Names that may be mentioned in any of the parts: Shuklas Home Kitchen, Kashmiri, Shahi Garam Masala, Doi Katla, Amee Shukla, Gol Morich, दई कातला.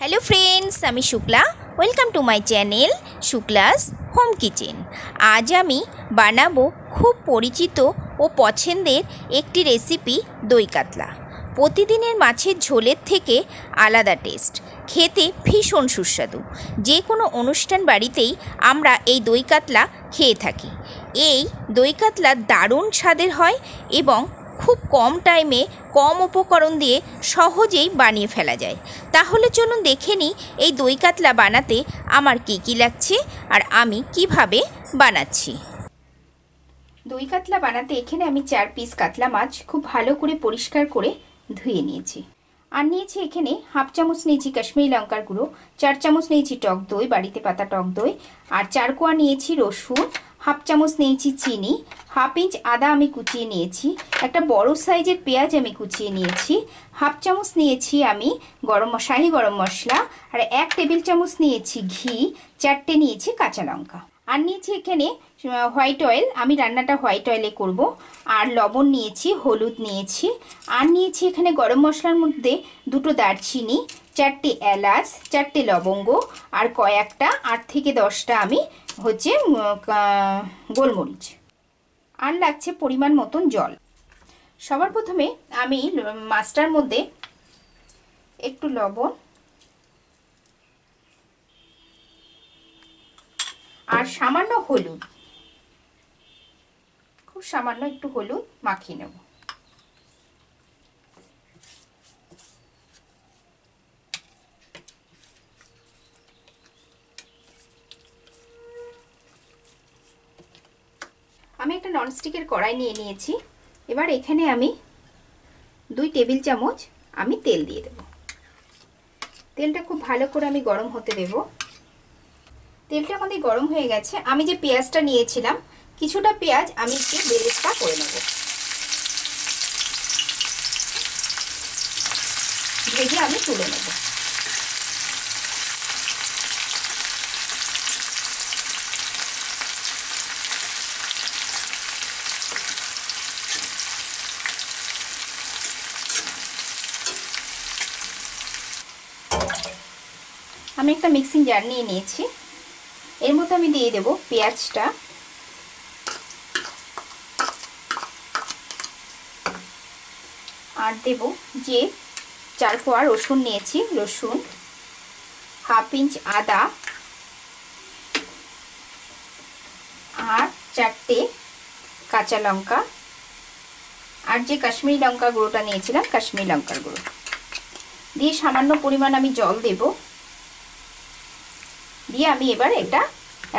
Hello friends, आमी Shukla, welcome to my channel Shukla's home kitchen. आज आमी बनाबो खूब परिचित और पछंदेर एकटी रेसिपि दई कातला। प्रतिदिनेर माछेर झोलेर थेके आलादा टेस्ट, खेते भीषण सुस्वादु। जे कोनो अनुष्ठान बाड़ीतेई आमरा एई दई कातला खेये थाकी। एई दई कातला दारुण स्वादेर हय एबं खूब कम टाइमे कम उपकरण दिये सहजेई बानिये फेला जाय। ताहले चलुन देखे निई एई दई कातला बानाते आमार कि कि लागछे आर आमी किभाबे बानाच्छि। दई कातला बानाते एखाने आमी 4 पिस कातला माछ खूब भालो करे परिष्कार करे धुए निয়েছি। আর নিয়েছি এখানে হাফ চামচ নিয়েছি কাশ্মীরি লঙ্কার গুঁড়ো, 4 চামচ নিয়েছি টক দই, বাড়িতে পাতা টক দই। আর 4 কোয়া নিয়েছি রসুন, হাফ চামচ নিয়েছি চিনি, হাফ ইঞ্চ আদা আমি কুচিয়ে নিয়েছি, একটা বড় সাইজের পেঁয়াজ আমি কুচিয়ে নিয়েছি, হাফ চামচ নিয়েছি আমি শাহি গরম মশলা, আর 1 টেবিল চামচ নিয়েছি ঘি, 4টে নিয়েছি কাঁচা লঙ্কা। আর নিয়েছি এখানে হোয়াইট অয়েল, আমি রান্নাটা হোয়াইট অয়েলে করব। আর লবণ নিয়েছি, হলুদ নিয়েছি। আর নিয়েছি এখানে গরম মশলার মধ্যে 2টো দারচিনি, 4টে এলাচ, 4টে লবঙ্গ, আর কয়েকটা 8 থেকে 10টা আমি হচ্ছে গোলমরিচ। আর লাগছে পরিমাণ মতন জল। সবার প্রথমে আমি মাছটার মধ্যে একটু লবণ আর সামান্য হলুদ, খুব সামান্য একটু হলুদ মাখিয়ে নেব। আমি একটা ননস্টিকের কড়াই নিয়ে নিয়েছি। এবার এখানে আমি 2 টেবিল চামচ আমি তেল দিয়ে দেব। তেলটা খুব ভালো করে আমি গরম হতে দেব। তেলটা আমাদের গরম হয়ে গেছে। আমি যে পেঁয়াজটা নিয়েছিলাম, কিছুটা পেঁয়াজ আমি একটু বেরেস্তা করে নেব। ভেজে আমি তুলে নেব। আমি একটা মিক্সিং জার নিয়ে নিয়েছি। এর মধ্যে আমি দিয়ে দেব পেঁয়াজটা, আর দেব যে 4 কোয়া রসুন নিয়েছি, রসুন, হাফ ইঞ্চ আদা, আর 4টে কাঁচা লঙ্কা, আর যে কাশ্মীরি লঙ্কা গুঁড়োটা নিয়েছিলাম কাশ্মীরি লঙ্কার গুঁড়ো দিয়ে সামান্য পরিমাণ আমি জল দেব। দিয়ে আমি এবার এটা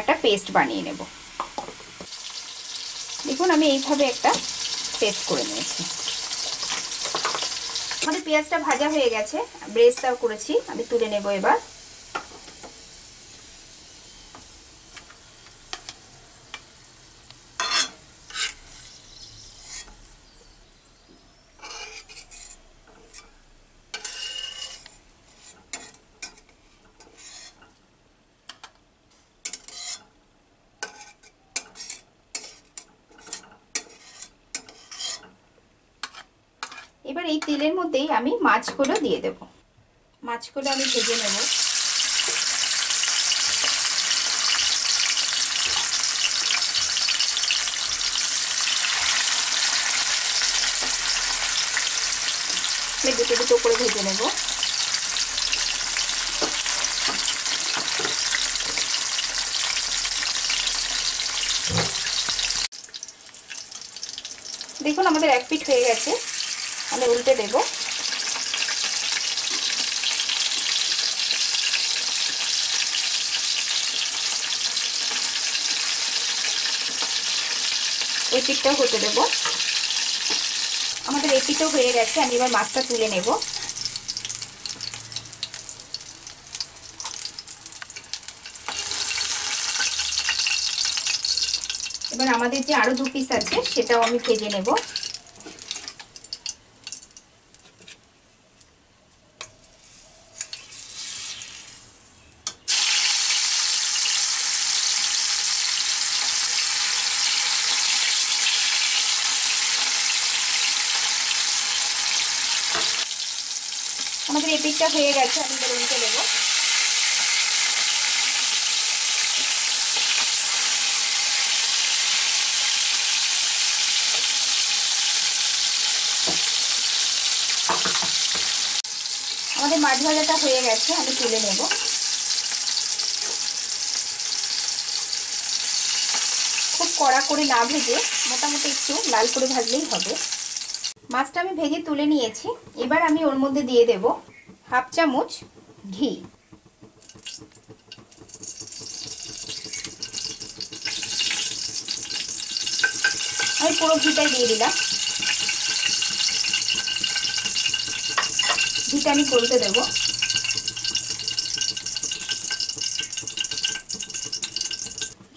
একটা পেস্ট বানিয়ে নেব। দেখুন আমি এইভাবে একটা পেস্ট করে নিয়েছি। আমাদের পেঁয়াজটা ভাজা হয়ে গেছে, ব্রেস্টটাও করেছি, আমি তুলে নেব। এবার এবার এই তেলের মধ্যেই আমি মাছগুলো দিয়ে দেব। মাছগুলো আমি ভেজে নেব। দুটো দুটো করে ভেজে নেব। দেখুন আমাদের এক পিঠ হয়ে গেছে, আমি উল্টে দেব। এই পিঠটাও হতে দেব। আমাদের এই পিঠটাও হয়ে গেছে। আমি এবার মাছটা তুলে নেব। এবার আমাদের যে আরো 2 পিস আছে সেটাও আমি ভেজে নেব। আমাদের এই পিঠটা হয়ে গেছে। আমি এবার উল্টে দেব। আমাদের মাছ ভাজাটা হয়ে গেছে, আমি তুলে নেব। খুব কড়া করে না ভেজে মোটামুটি একটু লাল করে ভাজলেই হবে। মাছটা আমি ভেজে তুলে নিয়েছি। এবার আমি ওর মধ্যে দিয়ে দেব হাফ চামচ ঘি। আমি পুরো ঘিটাই দিয়ে দিলাম। ঘিটা আমি গলতে দেব।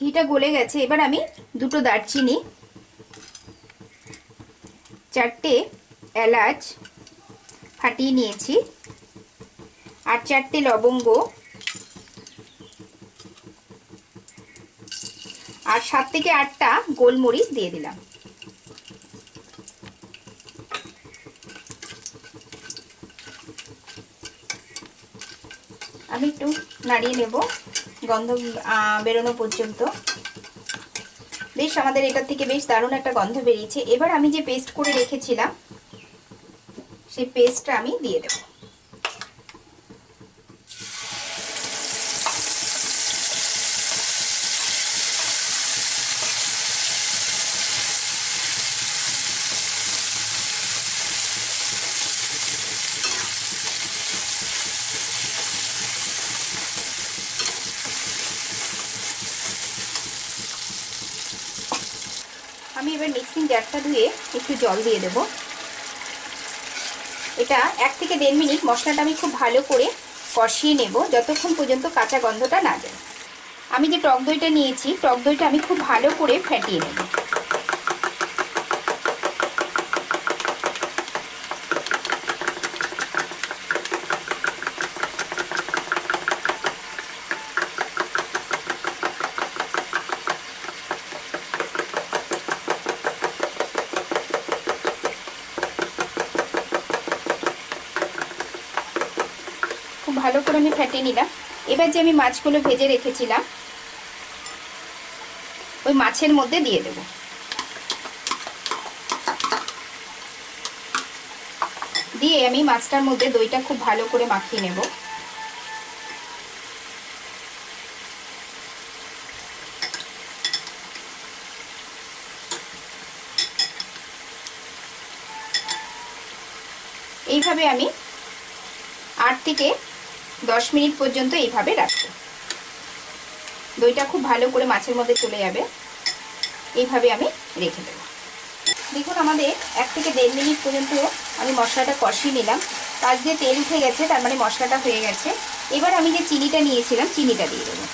ঘিটা গলে গেছে। এবার আমি দুটো দারচিনি, চারটে এলাচ ফাটিয়ে নিয়েছি, আর চারটে লবঙ্গ, আর 7 থেকে 8টা গোলমরিচ দিয়ে দিলাম। আমি একটু নাড়িয়ে নেব গন্ধ বেরোনো পর্যন্ত। বেশ, আমাদের এটার থেকে বেশ দারুণ একটা গন্ধ বেরিয়েছে। এবার আমি যে পেস্ট করে রেখেছিলাম সেই পেস্টটা আমি দিয়ে দেব। আমি এবার মিক্সিং জারটা ধুয়ে একটু জল দিয়ে দেব। এটা 1 থেকে দেড় মিনিট মশলাটা আমি খুব ভালো করে কষিয়ে নেব, যতক্ষণ পর্যন্ত কাঁচা গন্ধটা না যায়। আমি যে টক দইটা নিয়েছি, টক দইটা আমি খুব ভালো করে ফেটিয়ে নেব। ভালো করে আমি ফেটিয়ে নিলাম। এবার যে আমি মাছগুলো ভেজে রেখেছিলাম ওই মাছের মধ্যে দিয়ে দেব। দিয়ে আমি মাছটার মধ্যে দইটা খুব ভালো করে মাখিয়ে নেব। এইভাবে আমি 8 থেকে 10 মিনিট পর্যন্ত এইভাবে রাখবো। দইটা খুব ভালো করে মাছের মধ্যে চলে যাবে। এইভাবে আমি রেখে দেব। দেখুন, আমাদের 1 থেকে দেড় মিনিট পর্যন্ত আমি মশলাটা কষিয়ে নিলাম। তার যে তেল উঠে গেছে, তার মানে মশলাটা হয়ে গেছে। এবার আমি যে চিনিটা নিয়েছিলাম চিনিটা দিয়ে দেবো।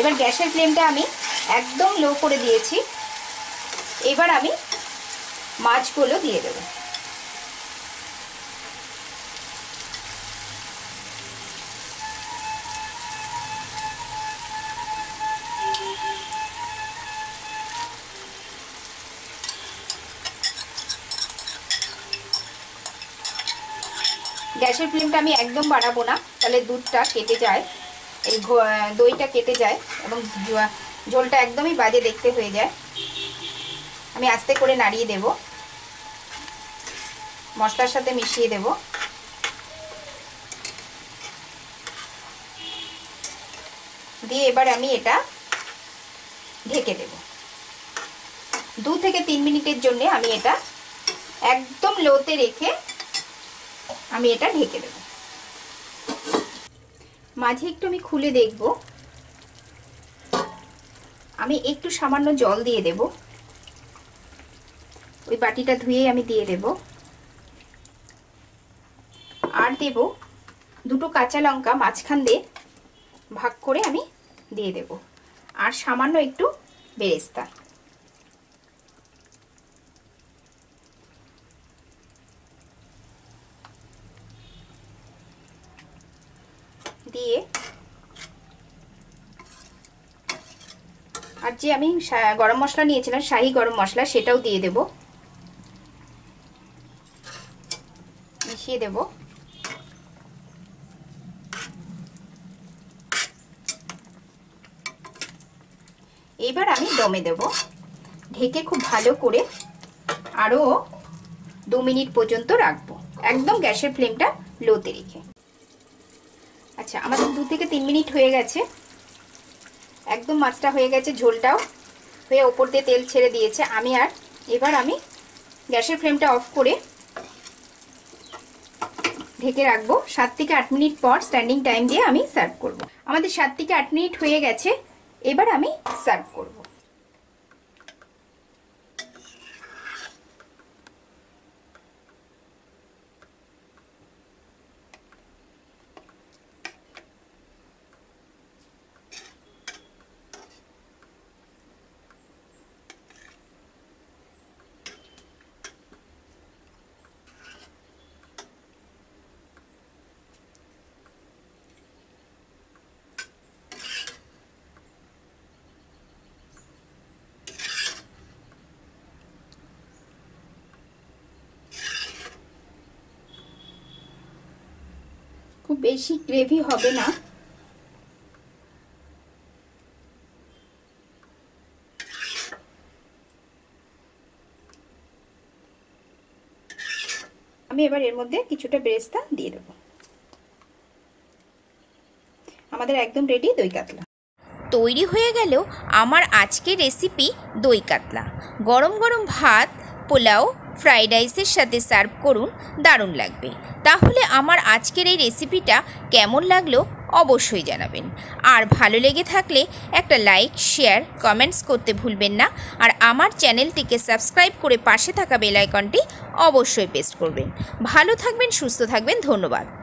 এবার গ্যাসের ফ্লেমটা আমি একদম লো করে দিয়েছি। এবার আমি মাছগুলো দিয়ে দেব। গ্যাসের ফ্লেমটা আমি একদম বাড়াবো না, তাহলে দুধটা কেটে যায়, এই দইটা কেটে যায় এবং ঝোলটা একদমই বাজে দেখতে হয়ে যায়। আমি আস্তে করে নাড়িয়ে দেব, মশলার সাথে মিশিয়ে দেব। দিয়ে এবার আমি এটা ঢেকে দেব। 2 থেকে 3 মিনিটের জন্য আমি এটা একদম লোতে রেখে আমি এটা ঢেকে দেব। মাঝে একটু আমি খুলে দেখব। আমি একটু সামান্য জল দিয়ে দেব। ওই বাটিটা ধুয়ে আমি দিয়ে দেব। আর দেব 2 কাঁচা লঙ্কা মাঝখান দিয়ে ভাগ করে আমি দিয়ে দেব, আর সামান্য একটু বেরেস্তা। দিয়ে और जे आमी गरम मसला नियेछिलाम शाही गरम मसला सेटाओ दिए देब, मिशिए देब। एबार आमी दमे देब, ढेके खूब भालो करे आरो 2 मिनिट पर्यन्त राखबो, एकदम गैसेर फ्लेमटा लोते रेखे। अच्छा, आमादेर 2 थेके 3 मिनिट हये गेछे, एकदम माछटा हये गेछे, झोलटाओ हये ओपर दिये तेल छेड़े दियेछे। आमी आर एबार आमी गैसेर फ्लेमटा अफ करे ढेके राखबो। 7 থেকে 8 मिनिट पर स्टैंडिंग टाइम दिये आमी सार्व करबो। आमादेर 7 থেকে 8 मिनिट हये गेछे, एबार आमी सार्व करबो। खूब बेशी ग्रेवी होबे ना, आमी एबार एर मধ্যে কিছুটা বেরেস্তা দিয়ে দেব। আমাদের একদম রেডি দই কাতলা। তৈরি হয়ে গেল আমার আজকের রেসিপি দই কাতলা। গরম গরম ভাত, পোলাও, ফ্রাইড রাইসের সাথে সার্ভ করুন, দারুণ লাগবে। তাহলে আমার আজকের এই রেসিপিটা কেমন লাগলো অবশ্যই জানাবেন, আর ভালো লেগে থাকলে একটা লাইক, শেয়ার, কমেন্টস করতে ভুলবেন না। আর আমার চ্যানেলটিকে সাবস্ক্রাইব করে পাশে থাকা বেল আইকনটি অবশ্যই প্রেস করবেন। ভালো থাকবেন, সুস্থ থাকবেন, ধন্যবাদ।